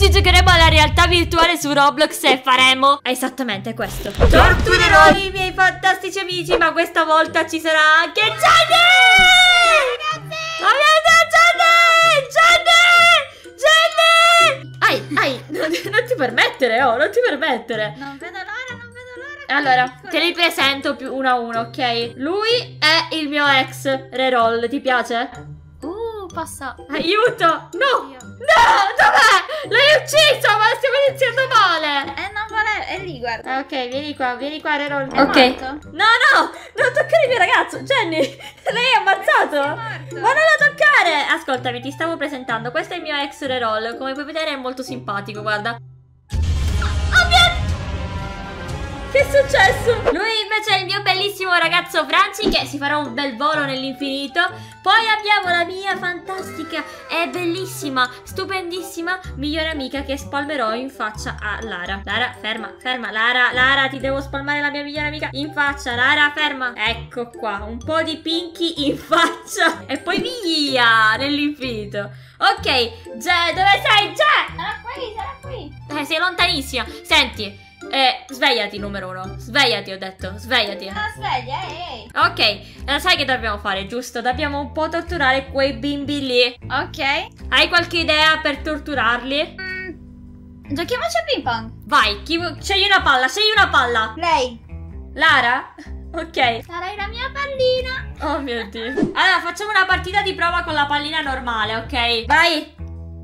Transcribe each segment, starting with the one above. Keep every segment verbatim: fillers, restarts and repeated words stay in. Oggi giocheremo alla realtà virtuale su Roblox e faremo esattamente questo. Torturerò i miei fantastici amici, ma questa volta ci sarà anche Johnny! Ragazzi! Johnny! Johnny! Johnny! Ai, ai, non, non ti permettere, oh, non ti permettere. Non vedo l'ora, non vedo l'ora. Allora, te li presento più uno a uno, ok? Lui è il mio ex reroll, ti piace? Passa. Aiuto! No! Io. No! Dov'è? L'hai ucciso! Ma stiamo iniziando male! Eh, non vuole... è lì, guarda. Ok, vieni qua, vieni qua, Rerol. Ok. Morto? No, no! Non toccare il mio ragazzo! Jenny! Lei è ammazzato! È ma non la toccare! Ascoltami, ti stavo presentando. Questo è il mio ex Rerol. Come puoi vedere è molto simpatico, guarda. Oh mio... che è successo? Lui invece è il mio bellissimo ragazzo Franci, che si farà un bel volo nell'infinito. Poi abbiamo la mia fantastica e bellissima, stupendissima migliore amica, che spalmerò in faccia a Lara. Lara, ferma, ferma, Lara, Lara, ti devo spalmare la mia migliore amica in faccia. Lara, ferma. Ecco qua, un po' di pinky in faccia e poi via nell'infinito. Ok, Gè, dove sei, Gè? Sarà qui, sarà qui. Eh, sei lontanissima. Senti, Eh, svegliati numero uno. Svegliati, ho detto, svegliati. No, sveglia, ehi. Ok, allora, sai che dobbiamo fare, giusto? Dobbiamo un po' torturare quei bimbi lì. Ok. Hai qualche idea per torturarli? Mm. Giochiamoci a ping pong. Vai, chi... scegli una palla, scegli una palla. Lei. Lara? Ok. Sarai la mia pallina. Oh mio Dio. Allora, facciamo una partita di prova con la pallina normale, ok? Vai.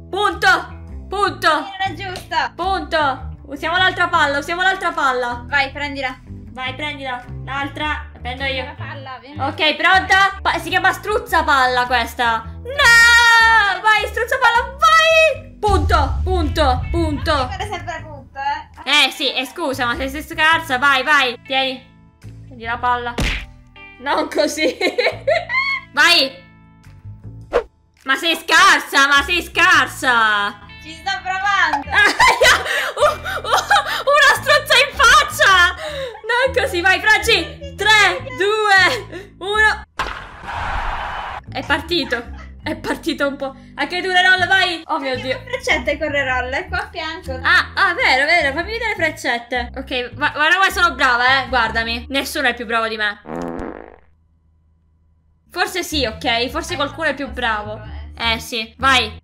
Punto. Punto. Non è giusta. Punto. Usiamo l'altra palla, usiamo l'altra palla. Vai, prendila. Vai, prendila. L'altra, prendo io. La palla, ok, pronta? Pa si chiama struzza palla questa. No! Vai, struzza palla, vai! Punto, punto, punto. Ma sempre punto, eh. Eh, sì, e eh, scusa, ma se sei scarsa, vai, vai. Tieni. Prendi la palla. Non così. Vai. Ma sei scarsa, ma sei scarsa. Ci sto provando. uh, uh, una strozza in faccia. Non così, vai Franci. Tre, due, uno. È partito. È partito un po'. Anche tu Reroll, vai. Oh mio Dio, freccette con Reroll. È qua a fianco. Ah, ah, vero, vero. Fammi vedere le freccette. Ok, guarda qua, sono brava, eh. Guardami. Nessuno è più bravo di me. Forse sì, ok. Forse qualcuno è più bravo. Eh sì, vai.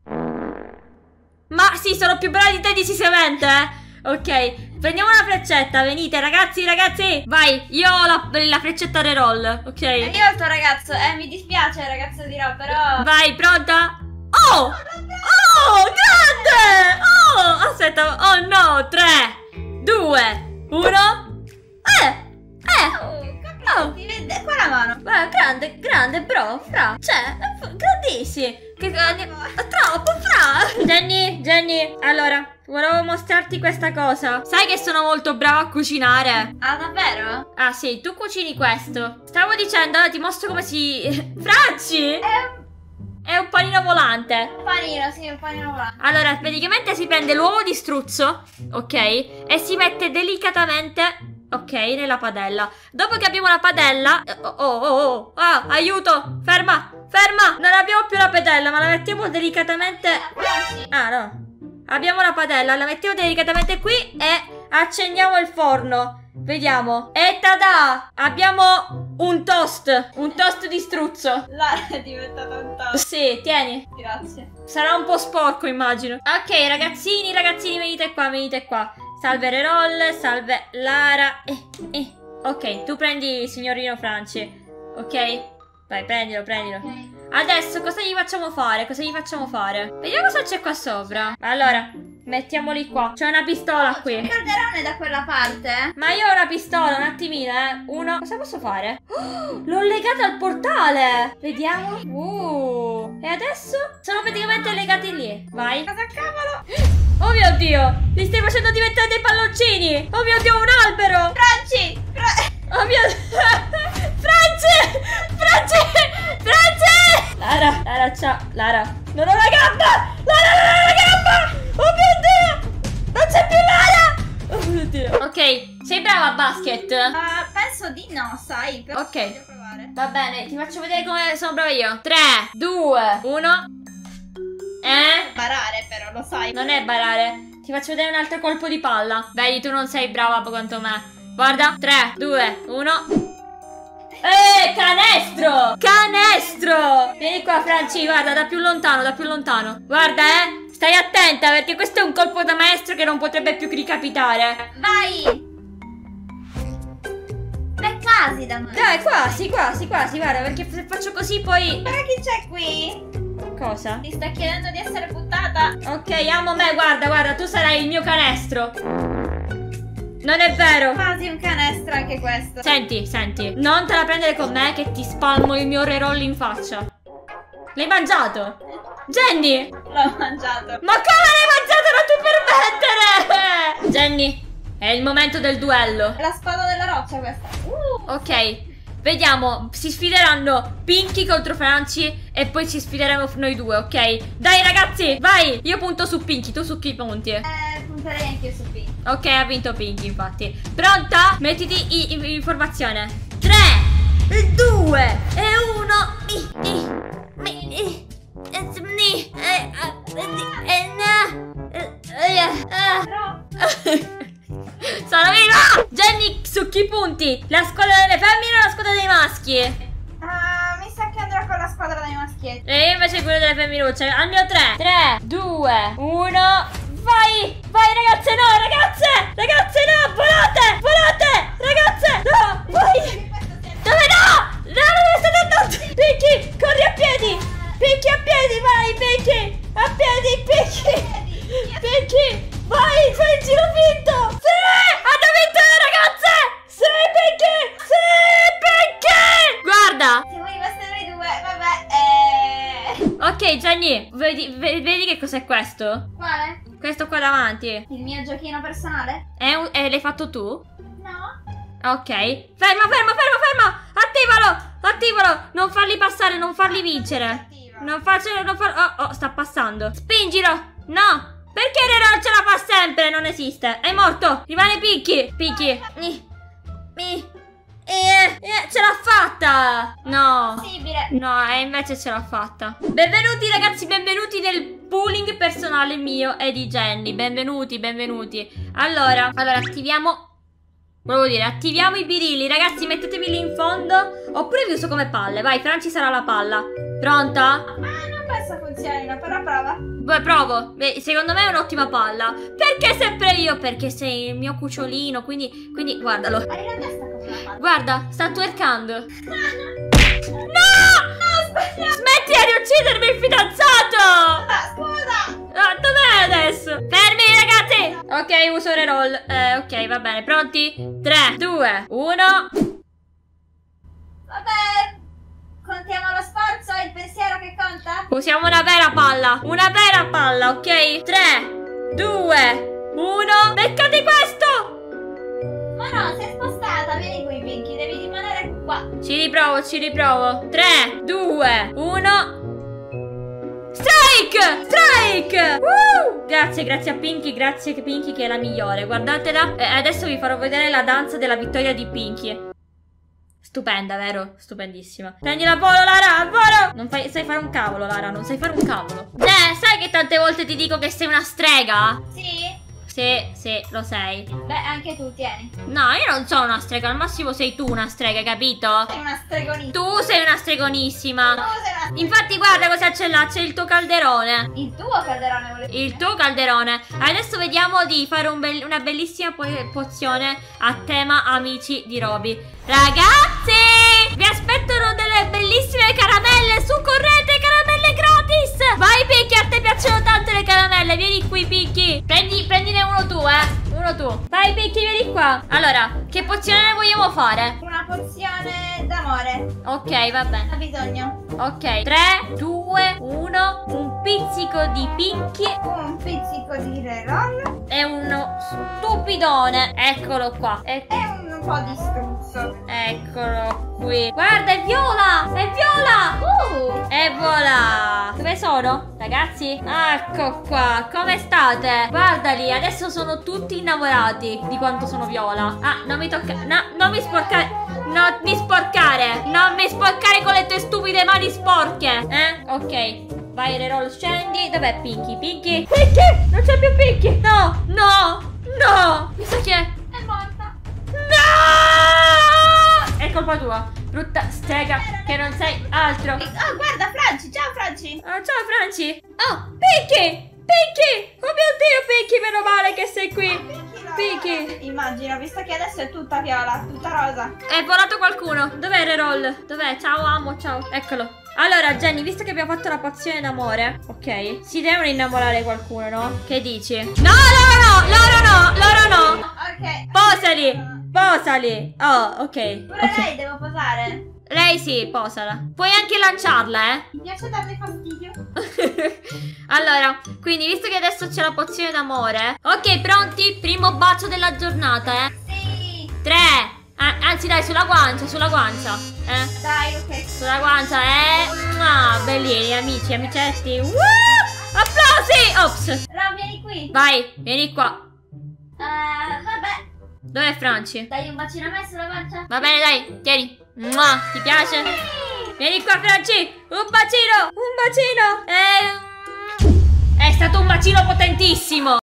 Ma sì, sono più brava di te decisamente, eh. Ok, prendiamo una freccetta. Venite ragazzi, ragazzi. Vai, io ho la, la freccetta reroll. Ok. E io il tuo ragazzo, eh. Mi dispiace ragazzo di Rob, però. Vai, pronta? Oh! Oh, grande! Oh, aspetta. Oh no, tre, due, uno. Eh! Eh! Oh, ti vede qua la mano. Guarda, grande, grande, bro, fra. Cioè, grandissimi. Che grande, troppo fra. Jenny, Jenny, allora, volevo mostrarti questa cosa. Sai che sono molto brava a cucinare. Ah, davvero? Ah, sì, tu cucini questo. Stavo dicendo, ti mostro come si... Franci! È un... è un panino volante. Un panino, sì, un panino volante. Allora, praticamente si prende l'uovo di struzzo, ok? E si mette delicatamente... ok, nella padella. Dopo che abbiamo la padella... oh, oh, oh, oh. Ah, aiuto! Ferma! Ferma! Non abbiamo più la padella, ma la mettiamo delicatamente... ah, no. Abbiamo la padella, la mettiamo delicatamente qui e accendiamo il forno. Vediamo. E tada! Abbiamo un toast. Un toast di struzzo. Lara è diventata un toast. Sì, tieni. Grazie. Sarà un po' sporco, immagino. Ok, ragazzini, ragazzini, venite qua, venite qua. Salve Reroll, salve Lara. Eh, eh. Ok, tu prendi signorino Franci. Ok? Vai, prendilo, prendilo. Okay. Adesso cosa gli facciamo fare? Cosa gli facciamo fare? Vediamo cosa c'è qua sopra. Allora, mettiamoli qua. C'è una pistola oh, qui. Un calderone da quella parte. Ma io ho una pistola, un attimino, eh. Uno. Cosa posso fare? Oh, l'ho legata al portale. Vediamo. Uh. E adesso? Sono praticamente legati lì. Vai. Cosa cavolo? Oh mio Dio, li stai facendo diventare dei palloncini. Oh mio Dio, un albero. Franci, Franci. Oh mio Dio. Franci, Franci, Franci. Lara, Lara, ciao. Lara, non ho la gamba. Lara, non ho la gamba. Oh mio Dio, non c'è più Lara. Oh mio Dio. Ok, sei brava a basket? Uh, penso di no, sai. Però ok, voglio provare. Va bene, ti faccio vedere come sono brava io. Tre, due, uno. Eh? Barare però, lo sai. Non è barare. Ti faccio vedere un altro colpo di palla. Vedi, tu non sei brava quanto me. Guarda. tre, due, uno. Eh, canestro! Canestro! Vieni qua, Franci, guarda, da più lontano, da più lontano. Guarda, eh. Stai attenta perché questo è un colpo da maestro che non potrebbe più ricapitare. Vai! Beh, quasi da me. Dai, quasi, quasi, quasi, guarda, perché se faccio così poi... Guarda chi c'è qui? Cosa? Ti sta chiedendo di essere buttata? Ok, amo me, guarda, guarda, tu sarai il mio canestro. Non è vero. Quasi un canestro anche questo. Senti, senti, non te la prendere con me che ti spalmo il mio reroll in faccia. L'hai mangiato? Jenny! L'ho mangiato. Ma come l'hai mangiato? Non ti permettere! Jenny, è il momento del duello. È la spada della roccia questa. Uh. Ok. Vediamo, si sfideranno Pinky contro Franci e poi ci sfideremo noi due, ok? Dai ragazzi, vai! Io punto su Pinky, tu su chi punti? Eh, punterei anch'io su Pinky. Ok, ha vinto Pinky infatti. Pronta? Mettiti in informazione. tre, due e uno. Sono viva! Jenny, su chi punti? La squadra delle femmine o la squadra dei maschi? Ah, mi sa che andrò con la squadra dei maschietti. E io invece quello delle femminucce. Andiamo tre, tre, due, uno. Vai! Vai ragazze, no, ragazze! Ragazze no, volate! Volate! Ragazze! No! Vai! Dove no? No, dove state andando? Pinky, corri a piedi! Pinky a piedi, vai! Pinky! A piedi, Pinky! Pinky! Vai, fai il giro finto! Sì! Hanno vinto le ragazze! Sì, Pinky! Sì, Pinky! Guarda! Se vuoi passare noi due, vabbè, eh... Ok, Jenny, vedi, vedi che cos'è questo? Quale? Questo qua davanti. Il mio giochino personale? È un, eh, l'hai fatto tu? No. Ok. Ferma, ferma, ferma, ferma! Attivalo! Attivalo! Non farli passare, non farli vincere. Non farcelo, non farlo... Oh, oh, sta passando. Spingilo! No! Perché Rero ce la fa sempre? Non esiste. È morto. Rimane Pinky. Pinky. Mi. Mi. Eh, eh, ce l'ha fatta. No. Possibile. No, e eh, invece ce l'ha fatta. Benvenuti ragazzi, benvenuti nel bullying personale mio e di Jenny. Benvenuti, benvenuti. Allora, allora attiviamo... Volevo dire, attiviamo i birilli. Ragazzi, mettetevi lì in fondo. Oppure vi uso come palle. Vai, Franci sarà la palla. Pronta? Ah, non penso funzionino, però prova. Beh, provo. Beh, secondo me è un'ottima palla. Perché sempre io? Perché sei il mio cucciolino, quindi, quindi guardalo. Arriva a testa con una palla. Guarda, sta twerkando. No! No, scusa. Smetti di uccidermi il fidanzato! Scusa! Ah, dov'è adesso? Fermi, ragazzi! Ok, uso reroll. Eh, ok, va bene. Pronti? tre, due, uno. Vabbè... Contiamo lo sforzo e il pensiero che conta? Usiamo una vera palla. Una vera palla, ok? tre, due, uno. Beccati questo! Ma no, sei spostata. Vieni qui, Pinky. Devi rimanere qua. Ci riprovo, ci riprovo. tre, due, uno. Strike! Strike! Uh! Grazie, grazie a Pinky. Grazie a Pinky che è la migliore. Guardatela. Eh, adesso vi farò vedere la danza della vittoria di Pinky. Stupenda, vero? Stupendissima. Prendila a volo, Lara, a volo! Non fai, sai fare un cavolo, Lara, non sai fare un cavolo. Beh, sai che tante volte ti dico che sei una strega? Sì. Sì, sì, lo sei. Beh, anche tu, tieni. No, io non sono una strega, al massimo sei tu una strega, capito? Sei una stregonissima. Tu sei una stregonissima. Tu sei una stregonissima. Infatti, guarda cosa c'è là, c'è il tuo calderone. Il tuo calderone, volevo dire. Il tuo calderone. Adesso vediamo di fare un be una bellissima po pozione a tema amici di Roby. Ragazzi, vi aspettano delle bellissime caramelle, su correte, caramelle gratis. Vai Pinky, a te piacciono tanto le caramelle, vieni qui Pinky. Prendi, prendine uno tu, eh, uno tu. Vai Pinky, vieni qua. Allora, che pozione vogliamo fare? Una pozione d'amore. Ok, va bene. Ha bisogno. Ok, tre, due, uno. Un pizzico di Pinky. Un pizzico di reroll. E uno stupidone. Eccolo qua. E un po' di stupidone. Eccolo qui. Guarda, è viola! È viola! Uh, e voilà! Dove sono, ragazzi? Ecco qua, come state? Guardali, adesso sono tutti innamorati di quanto sono viola. Ah, non mi tocca... No, non mi sporcare... Non mi sporcare! Non mi sporcare con le tue stupide mani sporche! Eh? Ok. Vai Reroll, scendi. Dov'è Pinky? Pinky? Pinky! Non c'è più Pinky! No! No! No! Mi sa che è... è morta! No! È colpa tua, brutta strega, che non sei altro! Oh, guarda Franci! Ciao Franci! Oh, ciao Franci! Oh, Pinky! Pinky! Oh mio Dio, Pinky, meno male che sei qui! Oh, Pinky! Pinky. Immagino, visto che adesso è tutta viola, tutta rosa. È volato qualcuno. Dov'è Reroll? Dov'è? Ciao, amo, ciao. Eccolo. Allora, Jenny, visto che abbiamo fatto la pozione d'amore, ok, si devono innamorare qualcuno, no? Che dici? No, loro no, loro no, loro no. Ok. Posali, posali. Oh, ok. Pure okay. Lei devo posare. Lei sì, posala. Puoi anche lanciarla, eh. Mi piace darle fastidio. Allora, quindi visto che adesso c'è la pozione d'amore, ok, pronti? Primo bacio della giornata, eh. Sì. Tre. Ah, anzi dai, sulla guancia, sulla guancia, eh? Dai, ok. Sulla guancia, eh? Ma bellini, amici, amicetti. Woo! Applausi! Ops! Rob, vieni qui. Vai, vieni qua. Eh, vabbè. Dov'è Franci? Dai un bacino a me sulla guancia. Va bene, dai, tieni. Mua, ti piace? Sì. Vieni qua, Franci. Un bacino, un bacino. Eh, è stato un bacino potentissimo.